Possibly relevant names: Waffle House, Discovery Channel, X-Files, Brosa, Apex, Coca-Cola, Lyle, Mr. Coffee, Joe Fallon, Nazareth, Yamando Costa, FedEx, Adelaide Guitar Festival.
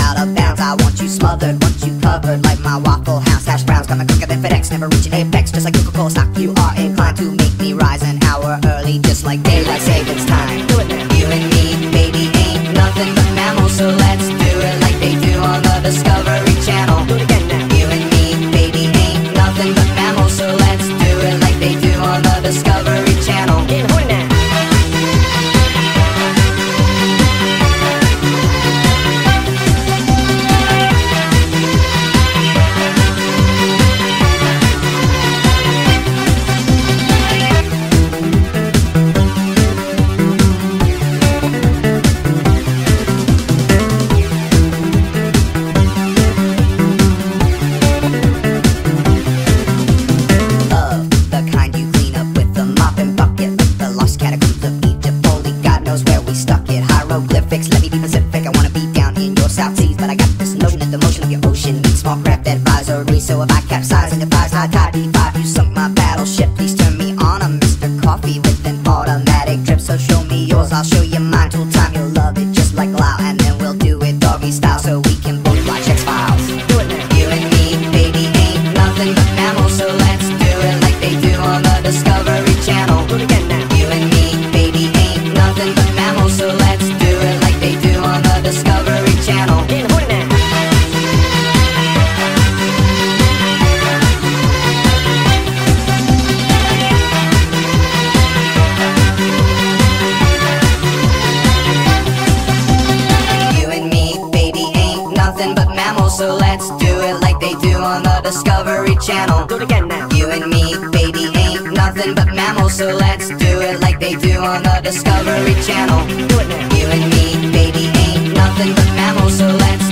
out of bounds. I want you smothered, want you covered like my Waffle House hash browns. Coming quicker than FedEx, never reaching Apex. Just like Coca-Cola stock, you are inclined to make me rise an hour early, just like daylight savings time. Do it now. You and me, baby, ain't nothing but mammals, so let's do it like they do on the Discovery Channel. Do it again now. You and me, baby, ain't nothing but mammals, so let's do it like they do on the Discovery Channel. Get it now. So if I capsize and advise high tide D5, you sunk my battleship. Please turn me on, I'm Mr. Coffee with an automatic drip. So show me yours, I'll show you mine. Till time, you'll love it just like Lyle, and then we'll do it doggy style so we can both watch X-Files. Do it now. You and me, baby, ain't nothing but mammals, so let's do it like they do on the Discovery Channel. Do it again now. You and me, baby, ain't nothing but mammals, so let's do it like they do on the Discovery Channel. So let's do it like they do on the Discovery Channel. Do it again now. You and me, baby, ain't nothing but mammals. So let's do it like they do on the Discovery Channel. Do it now. You and me, baby, ain't nothing but mammals. So let's